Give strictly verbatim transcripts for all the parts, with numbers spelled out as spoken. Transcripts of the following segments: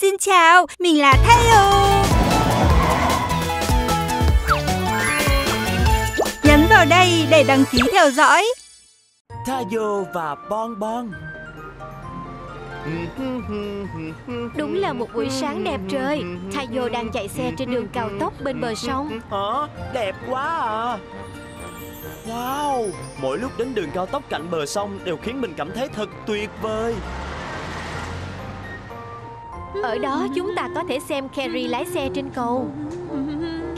Xin chào, mình là Tayo. Nhấn vào đây để đăng ký theo dõi Tayo và Bon Bon. Đúng là một buổi sáng đẹp trời. Tayo đang chạy xe trên đường cao tốc bên bờ sông. Hả? Đẹp quá à. Wow, mỗi lúc đến đường cao tốc cạnh bờ sông đều khiến mình cảm thấy thật tuyệt vời. Ở đó chúng ta có thể xem Carrie lái xe trên cầu.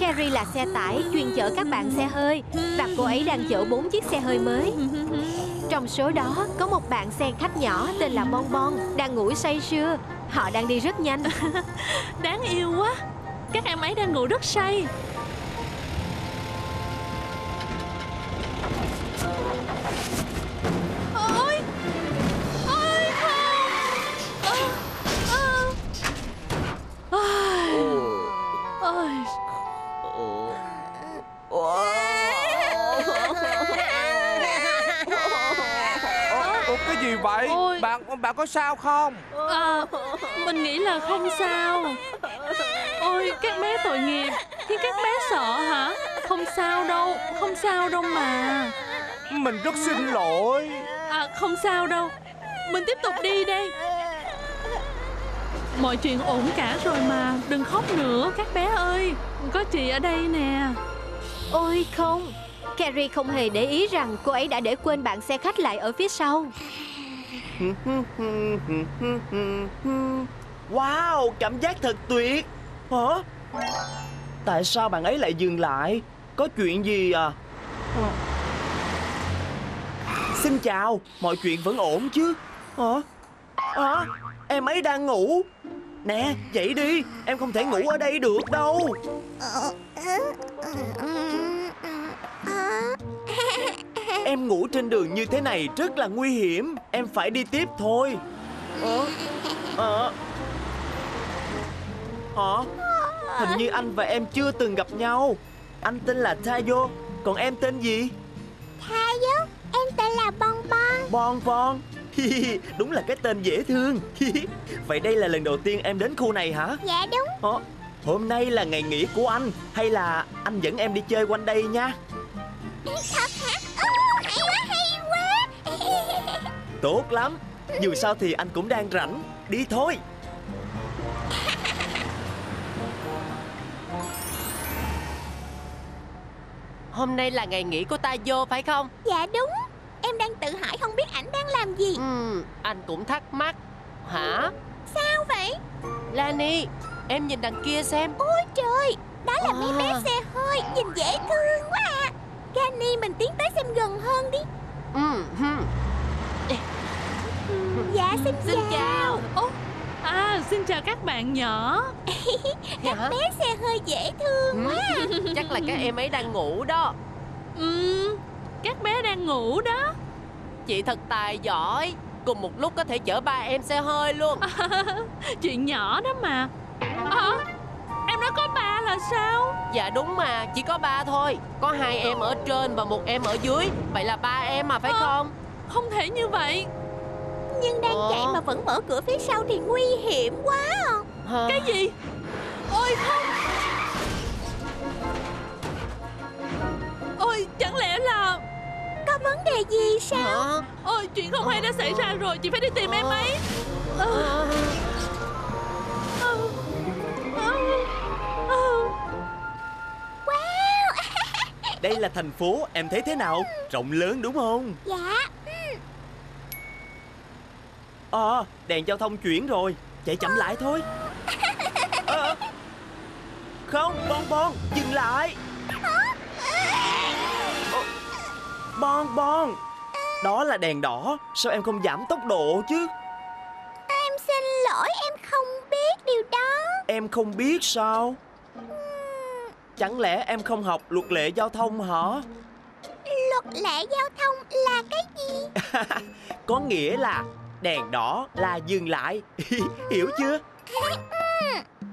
Carrie là xe tải chuyên chở các bạn xe hơi, và cô ấy đang chở bốn chiếc xe hơi mới. Trong số đó có một bạn xe khách nhỏ tên là Bon Bon đang ngủ say sưa. Họ đang đi rất nhanh. Đáng yêu quá. Các em ấy đang ngủ rất say. Cái gì vậy? Ôi. Bạn bạn có sao không? À, mình nghĩ là không sao. Ôi, các bé tội nghiệp. Thì các bé sợ hả? Không sao đâu, không sao đâu mà. Mình rất xin lỗi. À, không sao đâu. Mình tiếp tục đi đây. Mọi chuyện ổn cả rồi mà. Đừng khóc nữa các bé ơi. Có chị ở đây nè. Ôi không, Carrie không hề để ý rằng cô ấy đã để quên bạn xe khách lại ở phía sau. Wow, cảm giác thật tuyệt. Hả? Tại sao bạn ấy lại dừng lại? Có chuyện gì à? Ờ. Xin chào, mọi chuyện vẫn ổn chứ? Hả? Hả? Em ấy đang ngủ. Nè, dậy đi, em không thể ngủ ở đây được đâu. Em ngủ trên đường như thế này rất là nguy hiểm. Em phải đi tiếp thôi. Ờ? Ờ? Ờ? Hình như anh và em chưa từng gặp nhau. Anh tên là Tayo, còn em tên gì? Tayo, em tên là Bon Bon. Bon Bon. Đúng là cái tên dễ thương. Vậy đây là lần đầu tiên em đến khu này hả? Dạ đúng. Ờ? Hôm nay là ngày nghỉ của anh. Hay là anh dẫn em đi chơi quanh đây nha. Thật hả? Oh, hay quá, hay quá. Tốt lắm. Dù sao thì anh cũng đang rảnh. Đi thôi. Hôm nay là ngày nghỉ của Tayo phải không? Dạ đúng. Em đang tự hỏi không biết ảnh đang làm gì. Ừ, anh cũng thắc mắc. Hả? Sao vậy? Lani, em nhìn đằng kia xem. Ôi trời, đó là à. Mấy bé xe hơi. Nhìn dễ thương quá à. Gani, mình tiến tới xem gần hơn đi. Ừ. Dạ, xin, xin chào, chào. Ô, à, xin chào các bạn nhỏ. Các dạ? bé xe hơi dễ thương quá. Chắc là các em ấy đang ngủ đó. Ừ, các bé đang ngủ đó. Chị thật tài giỏi. Cùng một lúc có thể chở ba em xe hơi luôn. À, chuyện nhỏ đó mà. À, em nói có ba là sao? Dạ đúng mà, chỉ có ba thôi. Có hai em ở trên và một em ở dưới. Vậy là ba em mà phải à, không? Không thể như vậy. Nhưng đang à. chạy mà vẫn mở cửa phía sau thì nguy hiểm quá. à. Cái gì? Ôi không. Ôi chẳng lẽ là có vấn đề gì sao? à. Ôi chuyện không hay đã xảy ra rồi. Chị phải đi tìm à. em ấy. à. À. Đây là thành phố, em thấy thế nào? Rộng lớn đúng không? Dạ. Ờ, à, đèn giao thông chuyển rồi. Chạy chậm lại thôi. à, Không, Bon Bon, dừng lại. Bon Bon, đó là đèn đỏ. Sao em không giảm tốc độ chứ? Em xin lỗi, em không biết điều đó. Em không biết sao? Chẳng lẽ em không học luật lệ giao thông hả? Luật lệ giao thông là cái gì? Có nghĩa là đèn đỏ là dừng lại. Hiểu chưa?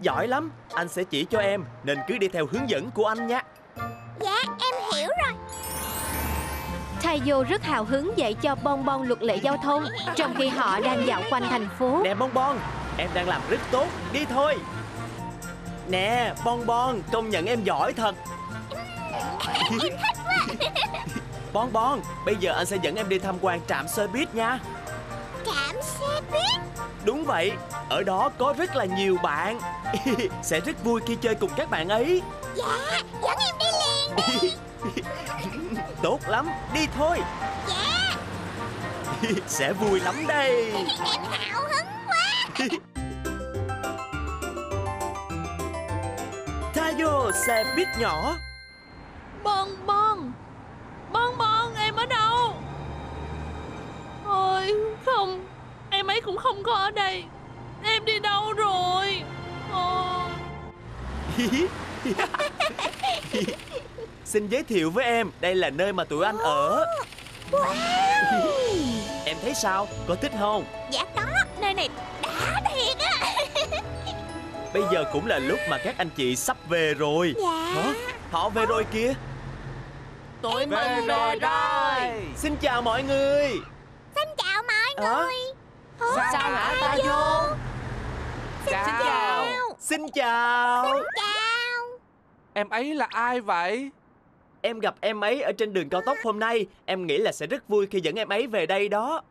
Giỏi lắm, anh sẽ chỉ cho em. Nên cứ đi theo hướng dẫn của anh nha. Dạ, em hiểu rồi. Tayo rất hào hứng dạy cho Bon Bon luật lệ giao thông, trong khi họ đang dạo quanh thành phố. Nè Bon Bon, Em đang làm rất tốt, đi thôi. Nè, Bon Bon, công nhận em giỏi thật. Em thích quá. Bon Bon, bây giờ anh sẽ dẫn em đi tham quan trạm xe buýt nha. Trạm xe buýt? Đúng vậy, ở đó có rất là nhiều bạn. Sẽ rất vui khi chơi cùng các bạn ấy. Dạ, dẫn em đi liền đi. Tốt lắm, đi thôi. Dạ. Sẽ vui lắm đây. Em hào hứng quá. Tayo xe buýt nhỏ. Bon Bon, Bon Bon, em ở đâu? Ôi không, em ấy cũng không có ở đây. Em đi đâu rồi? Ờ... Xin giới thiệu với em, đây là nơi mà tụi anh ở. Wow. Em thấy sao? Có thích không? Dạ có, nơi này đã thiệt á. Bây giờ cũng là lúc mà các anh chị sắp về rồi. Dạ. Hả? Họ về rồi kìa. Tụi em mình về rồi. Xin chào mọi người. Xin chào mọi à? người. Ủa, sao hả ta vô? Xin chào. Xin chào. Xin chào. Xin chào. Em ấy là ai vậy? Em gặp em ấy ở trên đường cao tốc hôm nay. Em nghĩ là sẽ rất vui khi dẫn em ấy về đây đó.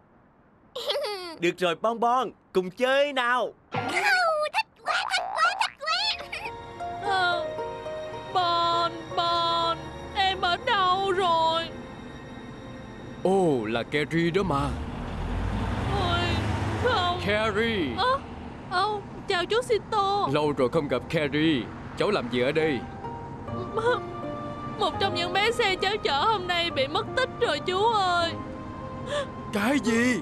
Được rồi Bon Bon, cùng chơi nào. Thích quá, thích quá, thích quá. Ờ, Bon Bon, em ở đâu rồi? Ồ, là Carrie đó mà. Ôi, không. Carrie. Ơ, à, oh, chào chú Sito. Lâu rồi không gặp Carrie. Cháu làm gì ở đây? Một trong những bé xe cháu chở hôm nay bị mất tích rồi chú ơi. Cái gì?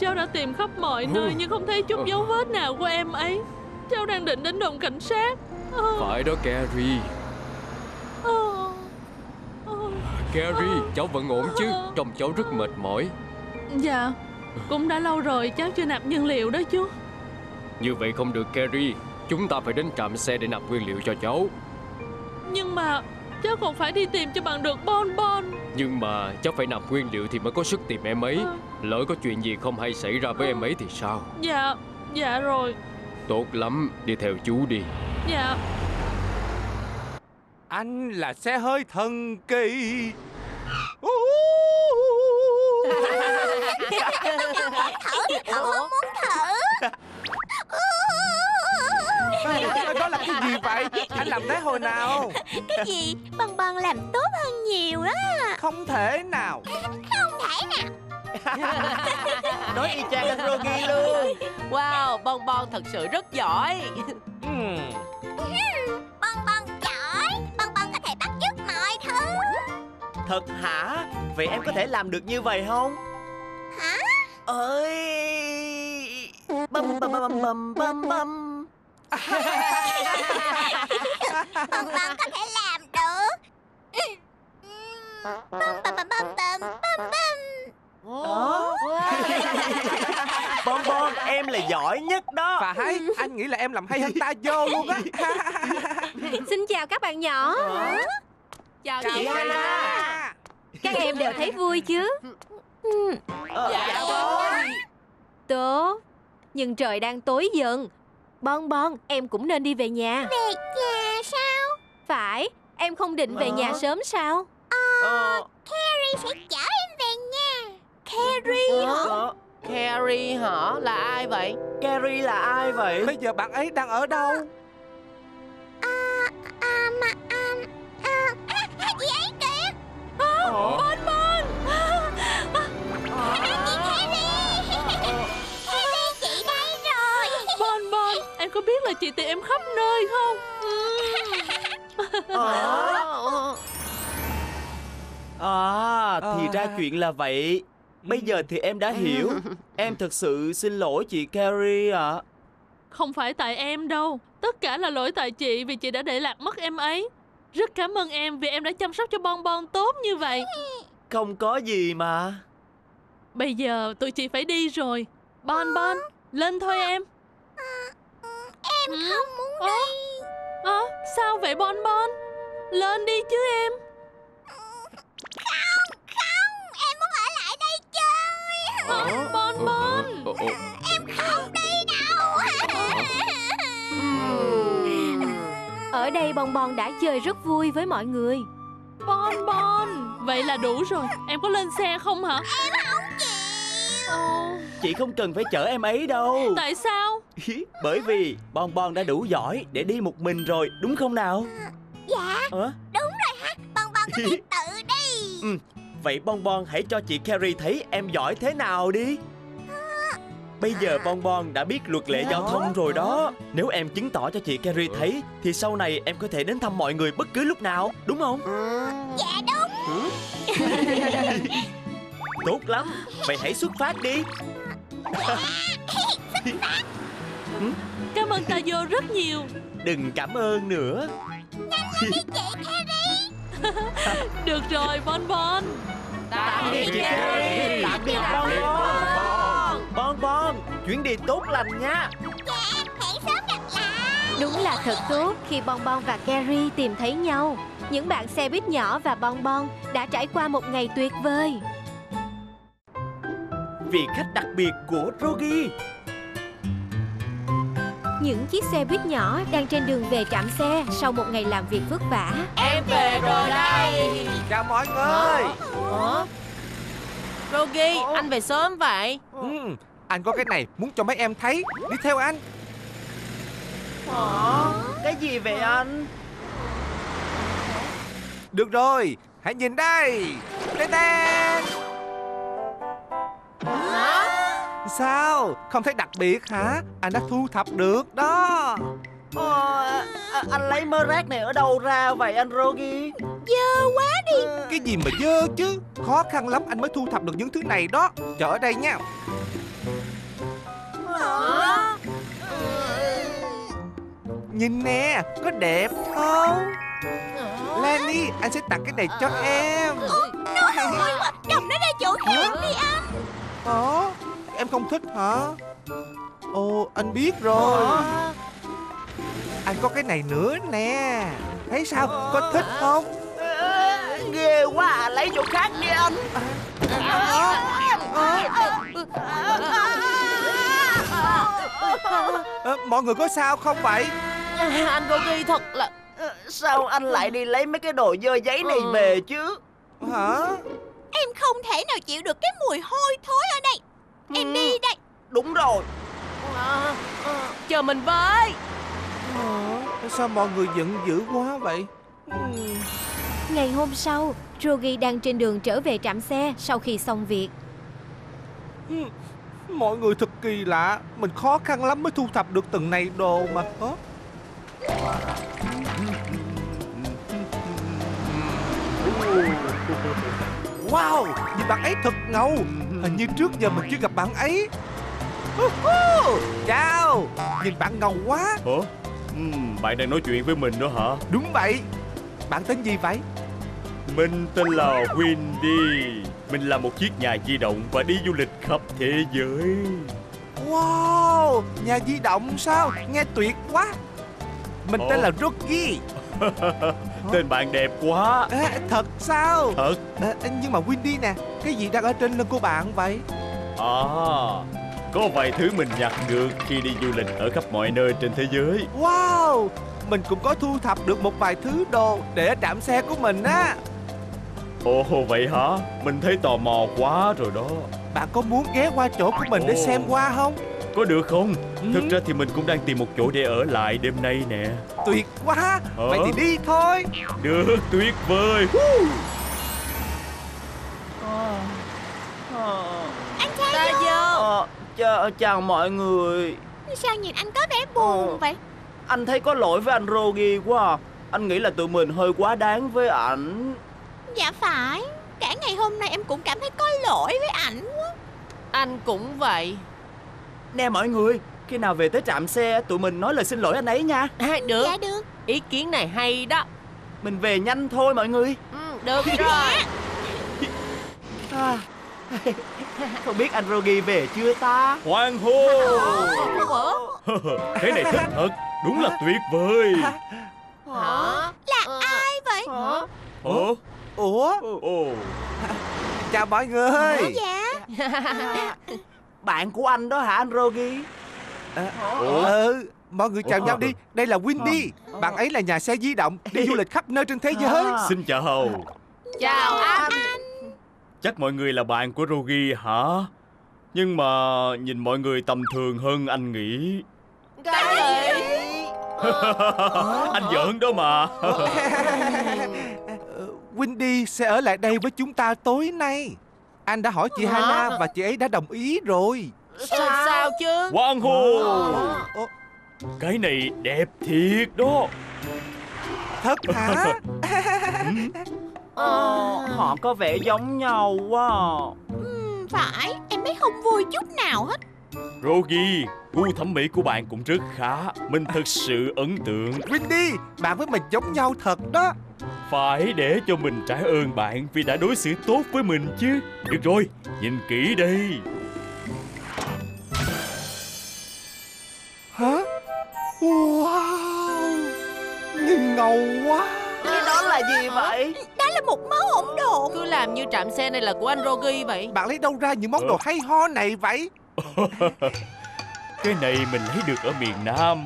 Cháu đã tìm khắp mọi ừ. nơi nhưng không thấy chút ừ. dấu vết nào của em ấy. Cháu đang định đến đồn cảnh sát. ừ. Phải đó Carrie. ừ. Ừ. Carrie, ừ. cháu vẫn ổn chứ? Trông cháu rất mệt mỏi. Dạ, cũng đã lâu rồi cháu chưa nạp nhiên liệu đó chú. Như vậy không được Carrie. Chúng ta phải đến trạm xe để nạp nguyên liệu cho cháu. Nhưng mà cháu còn phải đi tìm cho bằng được Bon Bon. Nhưng mà cháu phải nạp nguyên liệu thì mới có sức tìm em ấy. à. Lỡ có chuyện gì không hay xảy ra với à. em ấy thì sao? Dạ, dạ rồi. Tốt lắm, đi theo chú đi. Dạ. Anh là xe hơi thần kỳ. Thử thì thử, muốn thử. Đó là cái gì vậy? Anh làm thế hồi nào? Cái gì? Bon Bon làm tốt hơn nhiều đó. Không thể nào. Không thể nào. Nói y chang anh Rogi luôn. Wow, Bon Bon thật sự rất giỏi. Bon Bon giỏi. Bon Bon có thể bắt chước mọi thứ. Thật hả? Vậy em có thể làm được như vậy không? Hả? Ơi. Bum bum bum bum bum bum. Bon Bon có thể làm được. Bum bum bum bum bum bum bum. Bon Bon, em là giỏi nhất đó. Phải, anh nghĩ là em làm hay hơn ta vô luôn á. Xin chào các bạn nhỏ. Ủa? Chào chị Hana. Các em đều thấy vui chứ? Ờ, dạ thôi. Tốt. Nhưng trời đang tối dần. Bon Bon, em cũng nên đi về nhà. Về nhà sao? Phải, em không định về ờ. nhà sớm sao? Ờ, ờ, Carrie sẽ chở em về nhà. Carrie hả? Ờ, Carrie hả? Là ai vậy? Carrie là ai vậy? Bây giờ bạn ấy đang ở đâu? À, à, mà, à, à, à, à chị ấy kìa. À, ờ. Bon Bon. À, à, à, chị Carrie. À, Carrie chị đây rồi. Bon Bon, em có biết là chị tìm em khắp nơi không? À, à thì ra chuyện là vậy. Bây giờ thì em đã hiểu. Em thật sự xin lỗi chị Carrie ạ. à. Không phải tại em đâu. Tất cả là lỗi tại chị vì chị đã để lạc mất em ấy. Rất cảm ơn em vì em đã chăm sóc cho Bon Bon tốt như vậy. Không có gì mà. Bây giờ tụi chị phải đi rồi. Bon Bon, lên thôi em. Em ừ. không muốn đi. À, sao vậy Bon Bon? Lên đi chứ em. Không, không. Em muốn ở lại đây chơi. Bon Bon, Bon. Em không đi đâu. Ở đây Bon Bon đã chơi rất vui với mọi người. Bon Bon, vậy là đủ rồi. Em có lên xe không hả? Em không chịu. Oh. Chị không cần phải chở em ấy đâu. Tại sao? Bởi vì Bon Bon đã đủ giỏi để đi một mình rồi, đúng không nào? Dạ. Hả? Đúng rồi hả? Bon Bon có thể tự đi. Ừ. Vậy Bon Bon hãy cho chị Carrie thấy em giỏi thế nào đi. Bây giờ Bon Bon đã biết luật lệ giao thông rồi đó. Nếu em chứng tỏ cho chị Carrie thấy thì sau này em có thể đến thăm mọi người bất cứ lúc nào, đúng không? Dạ đúng. Tốt lắm, vậy hãy xuất phát đi. Dạ, xuất phát. Cảm ơn Tayo rất nhiều. Đừng cảm ơn nữa. Nhanh lên đi chị Carrie. Được rồi Bon Bon. Tạm biệt Carrie. Tạm biệt Bon Bon. Bon Bon, chuyến đi tốt lành nha. Dạ, hẹn sớm gặp lại. Đúng là thật tốt khi Bon Bon và Carrie tìm thấy nhau. Những bạn xe buýt nhỏ và Bon Bon đã trải qua một ngày tuyệt vời. Vị khách đặc biệt của Rogi. Những chiếc xe buýt nhỏ đang trên đường về trạm xe sau một ngày làm việc vất vả. Em về rồi đây. Chào mọi người. Ủa? Rogi, anh về sớm vậy? Ừ, anh có cái này muốn cho mấy em thấy. Đi theo anh. Ủa? Cái gì vậy anh? Được rồi, hãy nhìn đây. Tên tên. Hả? Sao? Không thấy đặc biệt hả? Anh đã thu thập được đó. Ồ, anh lấy mớ rác này ở đâu ra vậy anh Rogi? Dơ quá đi. Cái gì mà dơ chứ. Khó khăn lắm anh mới thu thập được những thứ này đó. Chờ ở đây nha. Hả? Nhìn nè, có đẹp không? Lenny, anh sẽ tặng cái này cho em. Ủa, nó hôi quá. Cầm nó ra chỗ khác đi anh. Ủa, em không thích hả? Ồ, anh biết rồi. Hả? Anh có cái này nữa nè. Thấy sao? Có thích không? À, ghê quá à. Lấy chỗ khác đi anh. Mọi người có sao không vậy? À, anh Rogi thật là... Sao anh lại đi lấy mấy cái đồ dơ giấy này về chứ? Hả? Em không thể nào chịu được cái mùi hôi thối ở đây. Em đi đây. Đúng rồi. À, chờ mình với. Ờ, sao mọi người giận dữ quá vậy? Ngày hôm sau, Rogi đang trên đường trở về trạm xe sau khi xong việc. Mọi người thật kỳ lạ. Mình khó khăn lắm mới thu thập được từng này đồ mà có. Wow, nhìn bạn ấy thật ngầu. Hình như trước giờ mình chưa gặp bạn ấy. Chào, nhìn bạn ngầu quá. Ủa? Bạn đang nói chuyện với mình đó hả? Đúng vậy. Bạn tên gì vậy? Mình tên là Windy. Mình là một chiếc nhà di động và đi du lịch khắp thế giới. Wow, nhà di động sao? Nghe tuyệt quá. Mình Ồ. tên là Rogi. Tên bạn đẹp quá. À, thật sao? Thật. À, nhưng mà Windy nè, cái gì đang ở trên lưng của bạn vậy? À, có vài thứ mình nhặt được khi đi du lịch ở khắp mọi nơi trên thế giới. Wow, mình cũng có thu thập được một vài thứ đồ để ở trạm xe của mình á. Ồ, vậy hả? Mình thấy tò mò quá rồi đó. Bạn có muốn ghé qua chỗ của mình Ồ. để xem qua không? Có được không? Ừ. Thực ra thì mình cũng đang tìm một chỗ để ở lại đêm nay nè. Tuyệt quá, hả? Vậy thì đi thôi. Được, tuyệt vời. à, à. Anh Thay Vu. Chào, chào mọi người. Sao nhìn anh có vẻ buồn ờ, vậy? Anh thấy có lỗi với anh Rogi quá à. Anh nghĩ là tụi mình hơi quá đáng với ảnh. Dạ phải. Cả ngày hôm nay em cũng cảm thấy có lỗi với ảnh quá. Anh cũng vậy. Nè mọi người, khi nào về tới trạm xe tụi mình nói lời xin lỗi anh ấy nha. À, được. Dạ được. Ý kiến này hay đó. Mình về nhanh thôi mọi người. Ừ, được rồi. à. Không biết anh Rogi về chưa ta? Hoan hô. Thế này thích thật. Đúng là tuyệt vời. Hả? Là ai vậy? Hả? Ủa? Ủa? Chào mọi người. Dạ. Bạn của anh đó hả anh Rogi? Ừ. Mọi người chào nhau đi. Đây là Windy. Bạn ấy là nhà xe di động, đi du lịch khắp nơi trên thế giới. Xin chào. Chào anh. Chắc mọi người là bạn của Rogi hả? Nhưng mà nhìn mọi người tầm thường hơn anh nghĩ. Cái gì? Anh giỡn đó mà. Windy sẽ ở lại đây với chúng ta tối nay. Anh đã hỏi chị Hana và chị ấy đã đồng ý rồi. Sao, sao chứ? Quang hô. Cái này đẹp thiệt đó. Thật hả? Ờ, họ có vẻ giống nhau quá. Ừ, phải, em thấy không vui chút nào hết. Rogi, gu thẩm mỹ của bạn cũng rất khá. Mình thật sự ấn tượng. Windy, bạn với mình giống nhau thật đó. Phải để cho mình trả ơn bạn vì đã đối xử tốt với mình chứ. Được rồi, nhìn kỹ đây. Hả? Wow, nhìn ngầu quá. Cái đó là gì vậy? Đó là một món hỗn độn. Cứ làm như trạm xe này là của anh Rogi vậy. Bạn lấy đâu ra những món đồ hay ho này vậy? Cái này mình lấy được ở miền Nam.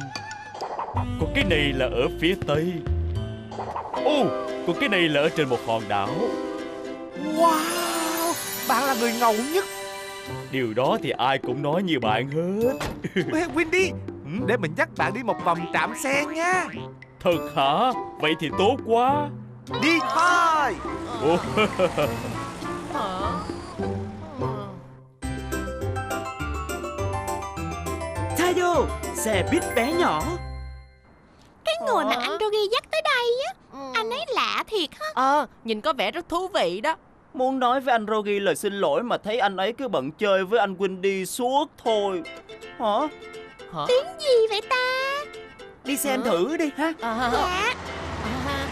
Còn cái này là ở phía Tây. Ô, còn cái này là ở trên một hòn đảo. Wow, bạn là người ngầu nhất. Điều đó thì ai cũng nói như bạn hết. Windy, để mình dắt bạn đi một vòng trạm xe nha. Thật hả? Vậy thì tốt quá. Đi thôi. Tayo, xe buýt bé nhỏ. Cái người mà anh Rogi dắt tới đây á, anh ấy lạ thiệt hả? Ờ, à, nhìn có vẻ rất thú vị đó. Muốn nói với anh Rogi lời xin lỗi mà thấy anh ấy cứ bận chơi với anh Windy suốt thôi. Hả? Hả? Tiếng gì vậy ta? Đi xem hả? Thử đi ha. À, dạ. À.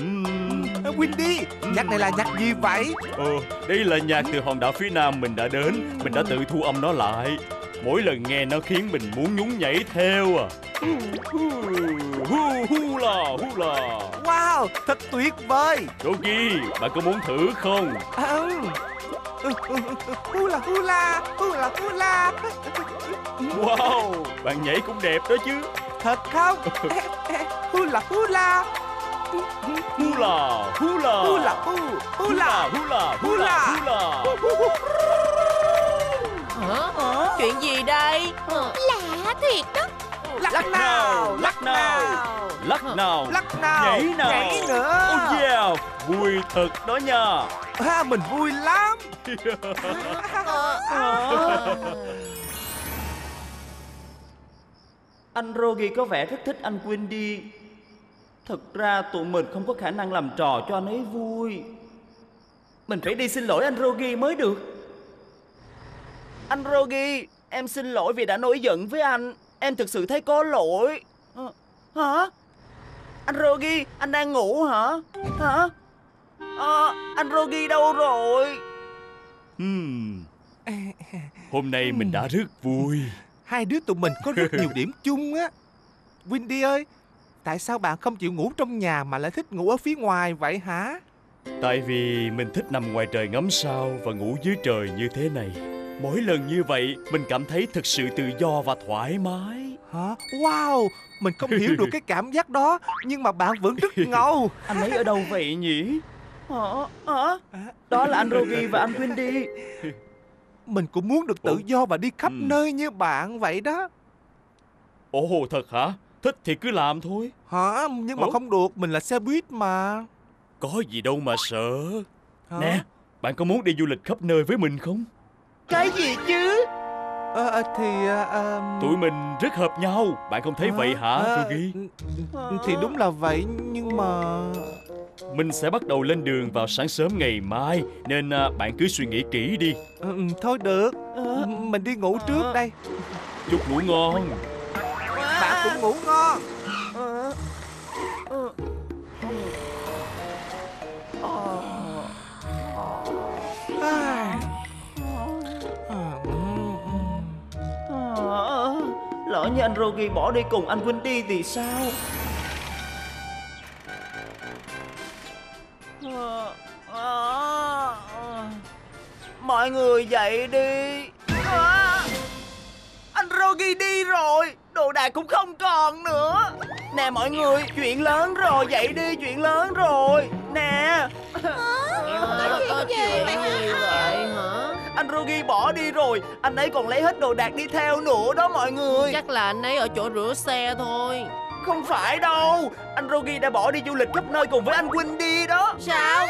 Uhm. Windy, nhạc này là nhạc gì vậy? Ờ, đây là nhạc từ hòn đảo phía Nam mình đã đến. Mình đã tự thu âm nó lại. Mỗi lần nghe nó khiến mình muốn nhún nhảy theo à. Hula, hula. Wow, thật tuyệt vời. Rogi, bạn có muốn thử không? À, hula, hula, hula, hula. Wow, bạn nhảy cũng đẹp đó chứ. Thật không? Hula, hula. Hula, hula. Hula, hula, hula, hula, hula. Hả? Chuyện gì đây? Lạ thiệt đó. Lắc nào, lắc nào, lắc nào, lắc nào, nhảy nào, nhảy nữa. Oh yeah, vui thật đó nha. À, mình vui lắm. Anh Rogi có vẻ rất thích anh Windy. Thực ra tụi mình không có khả năng làm trò cho anh ấy vui. Mình phải đi xin lỗi anh Rogi mới được. Anh Rogi, em xin lỗi vì đã nổi giận với anh. Em thực sự thấy có lỗi. Hả? Anh Rogi, anh đang ngủ hả? Hả? À, anh Rogi đâu rồi? Hmm. Hôm nay mình đã rất vui. Hai đứa tụi mình có rất nhiều điểm chung á. Windy ơi, tại sao bạn không chịu ngủ trong nhà mà lại thích ngủ ở phía ngoài vậy hả? Tại vì mình thích nằm ngoài trời ngắm sao và ngủ dưới trời như thế này. Mỗi lần như vậy, mình cảm thấy thực sự tự do và thoải mái. Hả? Wow, mình không hiểu được cái cảm giác đó. Nhưng mà bạn vẫn rất ngầu. Anh ấy ở đâu vậy nhỉ? Hả? Hả? Đó là anh Rogi và anh Windy. Mình cũng muốn được tự do và đi khắp ừ. nơi như bạn vậy đó. Ồ, thật hả? Thích thì cứ làm thôi. Hả? Nhưng mà Ủa? không được, mình là xe buýt mà. Có gì đâu mà sợ. Hả? Nè, bạn có muốn đi du lịch khắp nơi với mình không? Cái gì chứ? À, thì... À, tụi mình rất hợp nhau. Bạn không thấy à, vậy hả, à, Rogi? Thì đúng là vậy, nhưng mà... Mình sẽ bắt đầu lên đường vào sáng sớm ngày mai. Nên à, bạn cứ suy nghĩ kỹ đi. Ừ, thôi được. Mình đi ngủ trước đây. Chúc ngủ ngon. Bạn cũng ngủ ngon. À. Lỡ như anh Rogi bỏ đi cùng anh Windy thì sao? Mọi người dậy đi. À, anh Rogi đi rồi. đồ đạc cũng không còn nữa. Nè mọi người, chuyện lớn rồi, dậy đi, chuyện lớn rồi. Nè. Có chuyện gì vậy hả? Anh Rogi bỏ đi rồi, anh ấy còn lấy hết đồ đạc đi theo nữa đó mọi người. Chắc là anh ấy ở chỗ rửa xe thôi. Không phải đâu, anh Rogi đã bỏ đi du lịch khắp nơi cùng với anh Windy đó. Sao?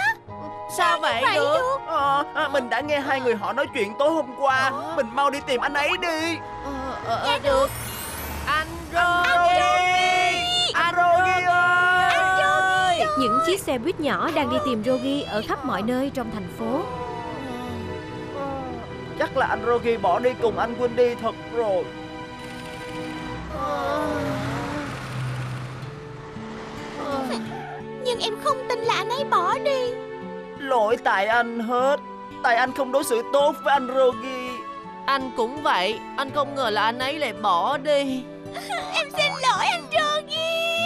Sao vậy được? Ờ, mình đã nghe hai người họ nói chuyện tối hôm qua. Mình mau đi tìm anh ấy đi. Dạ được. Anh Rogi, anh Rogi ơi. Những chiếc xe buýt nhỏ đang đi tìm Rogi ở khắp mọi nơi trong thành phố. Chắc là anh Rogi bỏ đi cùng anh Windy thật rồi. Nhưng em không tin là anh ấy bỏ đi. Lỗi tại anh hết. Tại anh không đối xử tốt với anh Rogi. Anh cũng vậy. Anh không ngờ là anh ấy lại bỏ đi. Em xin lỗi anh Rogi.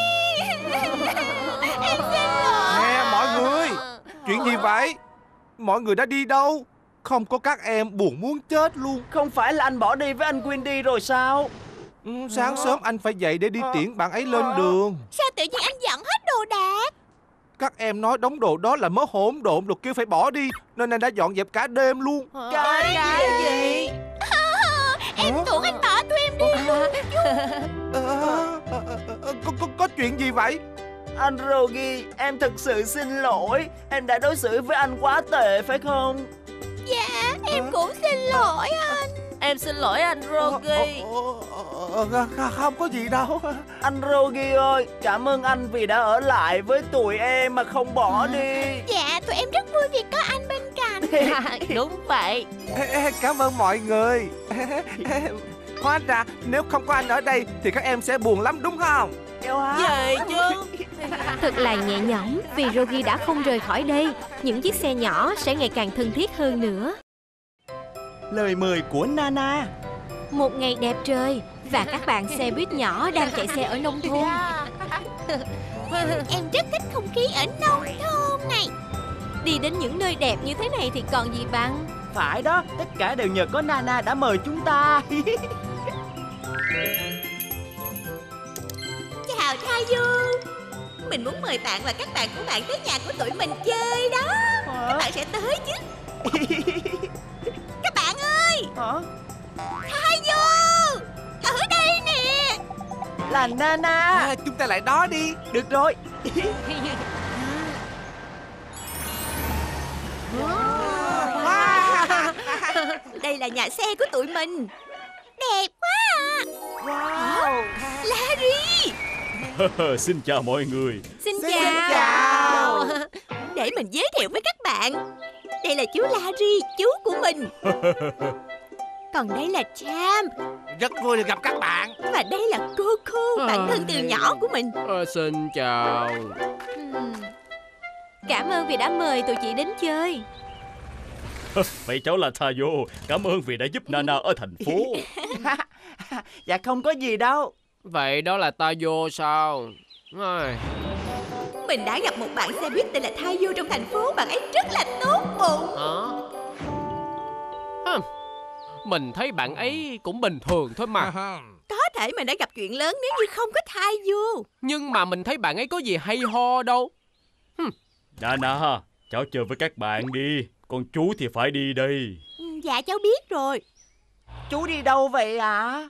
Em xin lỗi. Nè mọi người, chuyện gì vậy? Mọi người đã đi đâu? Không có các em buồn muốn chết luôn. Không phải là anh bỏ đi với anh Windy rồi sao? Ừ, sáng sớm anh phải dậy để đi tiễn bạn ấy lên đường. Sao tự nhiên anh dọn hết đồ đạc? Các em nói đống đồ đó là mớ hỗn độn rồi kêu phải bỏ đi, nên anh đã dọn dẹp cả đêm luôn. Cái gì? gì? À, em tưởng anh bỏ tụi em đi luôn. Có chuyện gì vậy? Anh Rogi, em thực sự xin lỗi. Em đã đối xử với anh quá tệ phải không? Dạ, em cũng xin lỗi anh. Em xin lỗi anh Rogi. Không có gì đâu. Anh Rogi ơi, cảm ơn anh vì đã ở lại với tụi em mà không bỏ đi. Dạ, tụi em rất vui vì có anh bên cạnh. Đúng vậy. Cảm ơn mọi người. Hóa ra nếu không có anh ở đây thì các em sẽ buồn lắm đúng không? Vậy chứ. Thật là nhẹ nhõm vì Rogi đã không rời khỏi đây. Những chiếc xe nhỏ sẽ ngày càng thân thiết hơn nữa. Lời mời của Nana. Một ngày đẹp trời và các bạn xe buýt nhỏ đang chạy xe ở nông thôn. Em rất thích không khí ở nông thôn này. Đi đến những nơi đẹp như thế này thì còn gì bằng. Phải đó, tất cả đều nhờ có Nana đã mời chúng ta. Chào Thay Vu. Mình muốn mời bạn và các bạn của bạn tới nhà của tụi mình chơi đó. Hả? Các bạn sẽ tới chứ? Các bạn ơi. Hả? Thay Vu, ở đây nè. Là Nana. À, chúng ta lại đó đi. Được rồi. Đây là nhà xe của tụi mình. Đẹp quá. Wow. Larry. Xin chào mọi người. Xin, Xin chào. chào. Để mình giới thiệu với các bạn. Đây là chú Larry, chú của mình. Còn đây là Champ. Rất vui được gặp các bạn. Và đây là Coco, bạn thân từ nhỏ của mình. À, xin chào. Cảm ơn vì đã mời tụi chị đến chơi. Vậy cháu là Tayo. Cảm ơn vì đã giúp Nana ở thành phố. Dạ không có gì đâu. Vậy đó là Tayo sao? Ai... Mình đã gặp một bạn xe buýt tên là Tayo trong thành phố. Bạn ấy rất là tốt bụng. Hả? À, mình thấy bạn ấy cũng bình thường thôi mà. Có thể mình đã gặp chuyện lớn nếu như không có Tayo. Nhưng mà mình thấy bạn ấy có gì hay ho đâu. Hừm. Nana, cháu chơi với các bạn đi. Còn chú thì phải đi đây. Dạ cháu biết rồi. Chú đi đâu vậy ạ? À?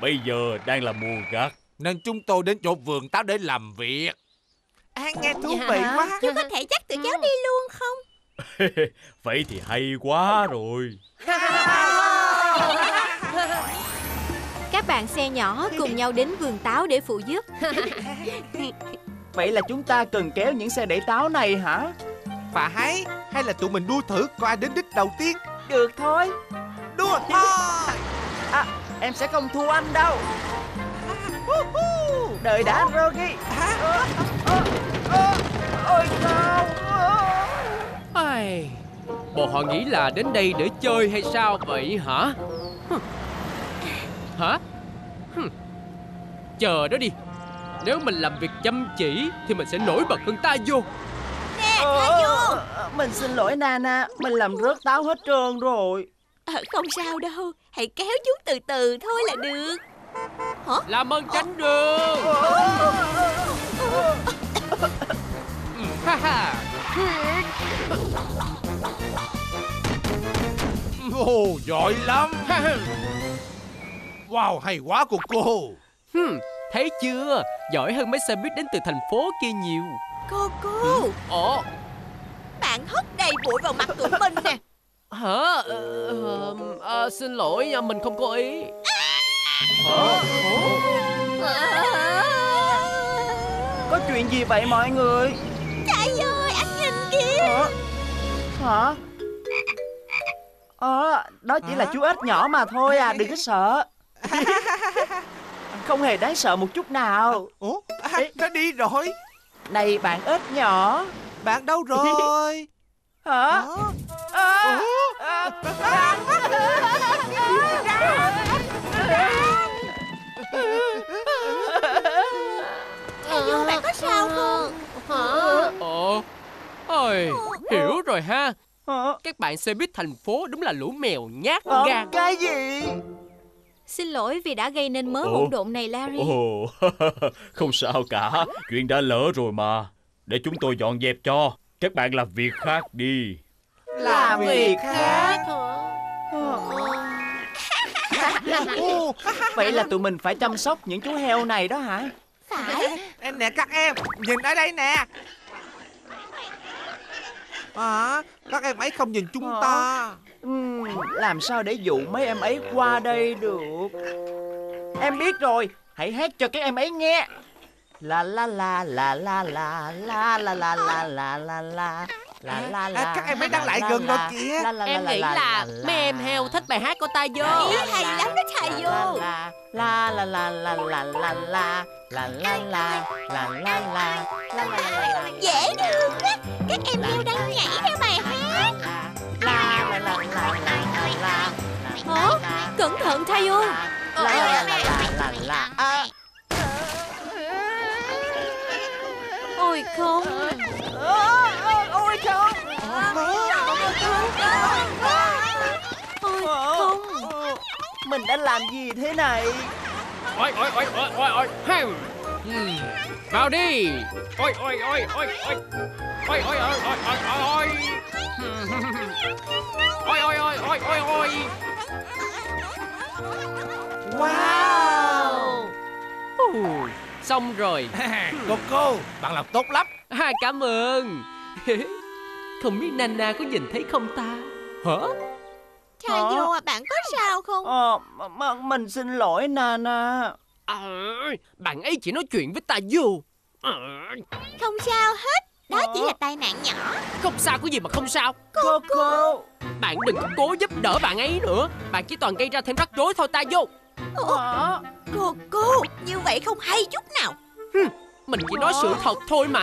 Bây giờ đang là mùa gặt nên chúng tôi đến chỗ vườn táo để làm việc. À, nghe thú vị dạ. quá. Chú có thể dắt tụi cháu đi luôn không? Vậy thì hay quá rồi. Các bạn xe nhỏ cùng nhau đến vườn táo để phụ giúp. Vậy là chúng ta cần kéo những xe đẩy táo này hả? Phải, hay là tụi mình đua thử coi ai đến đích đầu tiên. Được thôi. Đua thôi. À, em sẽ không thua anh đâu. Đợi đã Rogi. Ôi sao? Ai... Bộ họ nghĩ là đến đây để chơi hay sao vậy hả? Hả? Chờ đó đi. Nếu mình làm việc chăm chỉ thì mình sẽ nổi bật hơn Tayo. Nè Tayo. Mình xin lỗi Nana, mình làm rớt táo hết trơn rồi. Ờ, không sao đâu, hãy kéo chú từ từ thôi là được. Hả? Làm ơn tránh đường. Ồ, giỏi lắm. Wow, hay quá cô cô. Hmm, thấy chưa? Giỏi hơn mấy xe buýt đến từ thành phố kia nhiều. Cô cô. Ồ, bạn hất đầy bụi vào mặt tụi mình nè. Hả? Ờ, à, xin lỗi, mình không có ý. Hả? Có chuyện gì vậy mọi người? Trời ơi, anh nhìn kìa. Hả? Hả? À, đó chỉ là chú ếch nhỏ mà thôi à, đừng có sợ. Không hề đáng sợ một chút nào. Ủa? Nó đi rồi. Này bạn ếch nhỏ. Bạn đâu rồi? Hả? À, à, à, Thay Vu, bạn có sao không? Hả? Ồ, ôi, hiểu rồi ha. Các bạn xe buýt thành phố đúng là lũ mèo nhát gan. Cái gì? Xin lỗi vì đã gây nên mớ hỗn độn này Larry. Ồ, không sao cả. Chuyện đã lỡ rồi mà. Để chúng tôi dọn dẹp cho. Các bạn làm việc khác đi. Làm việc khác? Vậy là tụi mình phải chăm sóc những chú heo này đó hả? Phải. Em nè các em, nhìn ở đây nè. À, các em ấy không nhìn chúng ta. Ừ, làm sao để dụ mấy em ấy qua đây được? Em biết rồi, hãy hát cho các em ấy nghe. La la la la la la la la la la la la la. À, các em ấy đang lại gần rồi kìa. Em nghĩ là mấy em heo thích bài hát của Thay Vu. Ý hay lắm đó Thay Vu. La la la la la la la la la la la la la. Dễ thương quá. Các em heo đang nhảy theo bài hát. La la la la la la. Hả? Cẩn thận Thay Vu. La la la la la la. Ôi không. Ôi không. Ôi không. Mình đã làm gì thế này? Ôi ôi ôi ôi ôi ôi. Vào đi. Ôi ôi ôi ôi ôi. Ôi ôi ôi ôi ôi. Ôi ôi ôi ôi ôi ôi. Wow. Xong rồi. Cô cô, bạn làm tốt lắm. À, cảm ơn. Không biết Nana có nhìn thấy không ta? Hả? Thay Vu à, bạn có sao không? Ờ, à, mình xin lỗi Nana. À, bạn ấy chỉ nói chuyện với Thay Vu. À. Không sao hết. Đó à, chỉ là tai nạn nhỏ. Không sao, có gì mà không sao. Cô cô, cô. Bạn đừng có cố giúp đỡ bạn ấy nữa. Bạn chỉ toàn gây ra thêm rắc rối thôi Thay Vu. Ủa? Cô cô, như vậy không hay chút nào. Mình chỉ nói sự thật thôi mà.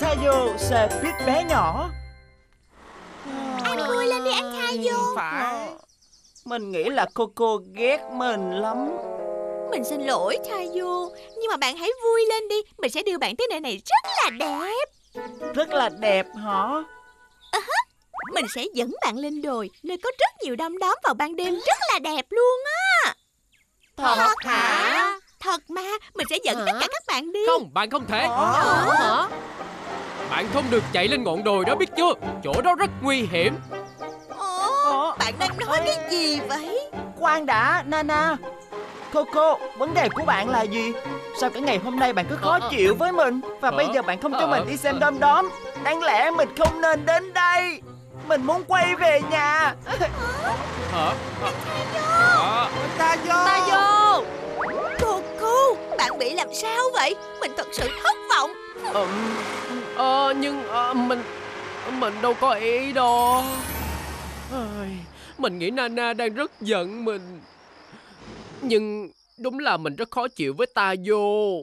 Thay Vu, xe buýt bé nhỏ. Anh vui lên đi anh Thay Vu. Phải. Mình nghĩ là cô cô ghét mình lắm. Mình xin lỗi Thay Vu, nhưng mà bạn hãy vui lên đi. Mình sẽ đưa bạn tới nơi này rất là đẹp. Rất là đẹp hả? À, mình sẽ dẫn bạn lên đồi, nơi có rất nhiều đom đóm vào ban đêm rất là đẹp luôn á. Thật, Thật hả? Thật mà, mình sẽ dẫn hả? tất cả các bạn đi. Không, bạn không thể. Ủa? Ủa? Hả? Bạn không được chạy lên ngọn đồi đó biết chưa? Chỗ đó rất nguy hiểm. Ủa? Bạn đang nói cái gì vậy? Khoan đã, Nana. Coco, vấn đề của bạn là gì? Sao cả ngày hôm nay bạn cứ khó chịu với mình? Và bây giờ bạn không cho mình đi xem đom đóm. Đáng lẽ mình không nên đến đây. Mình muốn quay về nhà. Hả? Thay Vu, Thay Vu. Coco, bạn bị làm sao vậy? Mình thật sự thất vọng. Ờ, ờ, nhưng ờ, mình Mình đâu có ý đâu. Mình nghĩ Nana đang rất giận mình. Nhưng đúng là mình rất khó chịu với Thay Vu.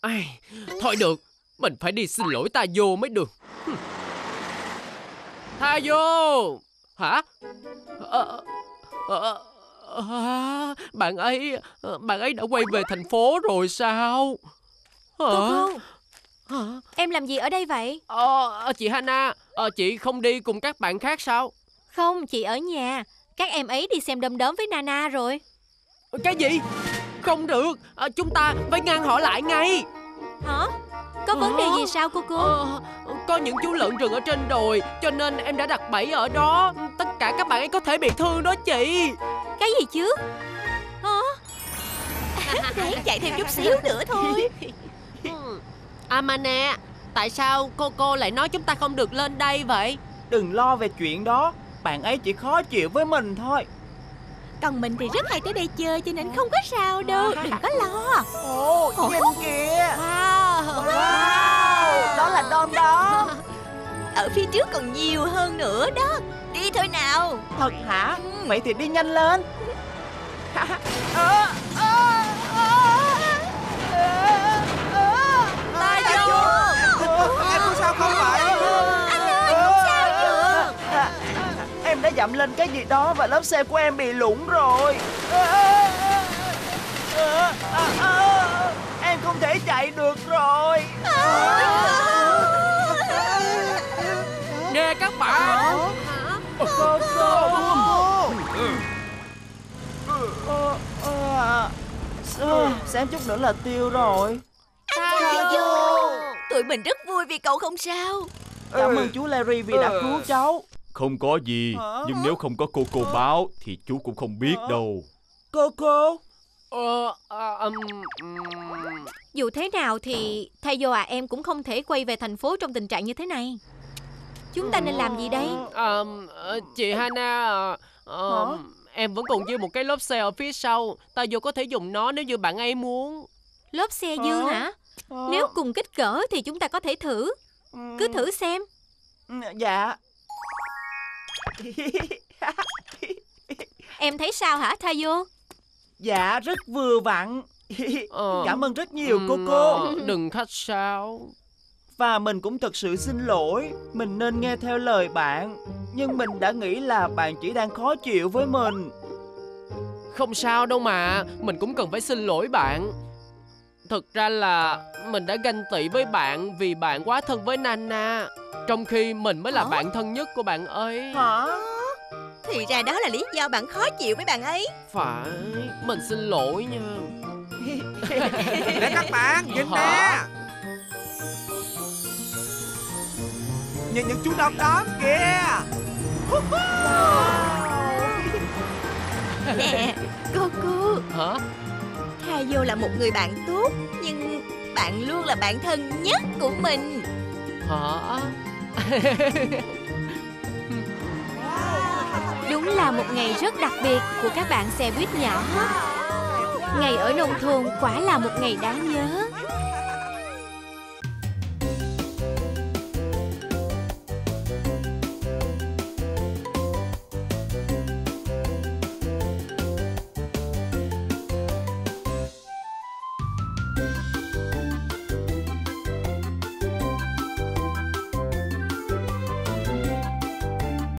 Ai, thôi được, mình phải đi xin lỗi Thay Vu mới được. Thay Vu, hả? À, à, à, bạn ấy, bạn ấy đã quay về thành phố rồi sao? Hả? Hả? Em làm gì ở đây vậy? Ờ, chị Hana, ờ, chị không đi cùng các bạn khác sao? Không, chị ở nhà. Các em ấy đi xem Đom Đóm với Nana rồi. Cái gì? Không được, à, chúng ta phải ngăn họ lại ngay. Hả? Có vấn đề gì sao cô cô? Ờ, có những chú lợn rừng ở trên đồi, cho nên em đã đặt bẫy ở đó. Tất cả các bạn ấy có thể bị thương đó chị. Cái gì chứ? Hả? Đấy, chạy thêm chút xíu nữa thôi. À mà nè, tại sao cô cô lại nói chúng ta không được lên đây vậy? Đừng lo về chuyện đó, bạn ấy chỉ khó chịu với mình thôi. Còn mình thì rất hay tới đây chơi, cho nên không có sao đâu, đừng có lo. Ồ, oh, nhìn kìa. Wow. Wow. Wow, đó là Đom Đóm. Ở phía trước còn nhiều hơn nữa đó. Đi thôi nào. Thật hả? Vậy thì đi nhanh lên. à, à. Đã dậm lên cái gì đó và lớp xe của em bị lủng rồi. À, à, à, à, em không thể chạy được rồi. À, à, à, nè các bạn. Cô cô. Xem chút nữa là tiêu rồi. Anh Thay Vu, tụi mình rất vui vì cậu không sao. Cảm ơn chú Larry vì đã cứu cháu. Không có gì, nhưng nếu không có cô cô báo thì chú cũng không biết đâu. Cô cô? Ờ, um, um. Dù thế nào thì Thay Vu à, em cũng không thể quay về thành phố trong tình trạng như thế này. Chúng ta nên làm gì đây? À, chị Hana, à, em vẫn còn dư một cái lốp xe ở phía sau. Thay Vu có thể dùng nó nếu như bạn ấy muốn. Lốp xe dư hả? Nếu cùng kích cỡ thì chúng ta có thể thử. Cứ thử xem. Dạ. Em thấy sao hả Thay Vu? Dạ rất vừa vặn. ờ, Cảm ơn rất nhiều cô cô. Đừng khách sáo. Và mình cũng thật sự xin lỗi. Mình nên nghe theo lời bạn. Nhưng mình đã nghĩ là bạn chỉ đang khó chịu với mình. Không sao đâu mà. Mình cũng cần phải xin lỗi bạn. Thực ra là mình đã ganh tị với bạn vì bạn quá thân với Nana, trong khi mình mới là Hả? bạn thân nhất của bạn ấy. Hả? Thì ra đó là lý do bạn khó chịu với bạn ấy. Phải, mình xin lỗi nha. Để các bạn, nhìn nè. Nhìn những chú Đom Đóm kìa. Nè, cô cô. Hả? Thay Vu là một người bạn tốt, nhưng bạn luôn là bạn thân nhất của mình. Hả? Đúng là một ngày rất đặc biệt của các bạn xe buýt nhỏ. Ngày ở nông thôn quả là một ngày đáng nhớ.